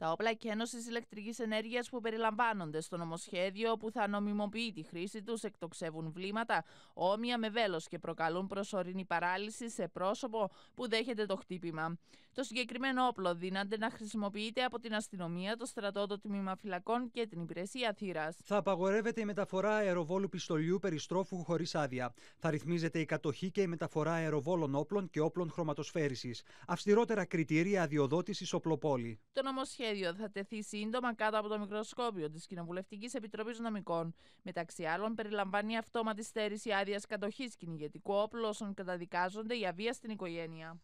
Τα όπλα και ένωσης ηλεκτρικής ενέργειας που περιλαμβάνονται στο νομοσχέδιο που θα νομιμοποιεί τη χρήση τους εκτοξεύουν βλήματα όμοια με βέλος και προκαλούν προσωρινή παράλυση σε πρόσωπο που δέχεται το χτύπημα. Το συγκεκριμένο όπλο δύναται να χρησιμοποιείται από την αστυνομία, το στρατό, το τμήμα φυλακών και την υπηρεσία θύρας. Θα απαγορεύεται η μεταφορά αεροβόλου πιστολιού περιστρόφου χωρίς άδεια. Θα ρυθμίζεται η κατοχή και η μεταφορά αεροβόλων όπλων και όπλων χρωματοσφαίρισης. Αυστηρότερα κριτήρια αδειοδότησης οπλοπόλη. Το νομοσχέδιο θα τεθεί σύντομα κάτω από το μικροσκόπιο της Κοινοβουλευτικής Επιτροπής Νομικών. Μεταξύ άλλων, περιλαμβάνει αυτόματη στέρηση άδειας κατοχής κυνηγετικού όπλου όσων καταδικάζονται για βία στην οικογένεια.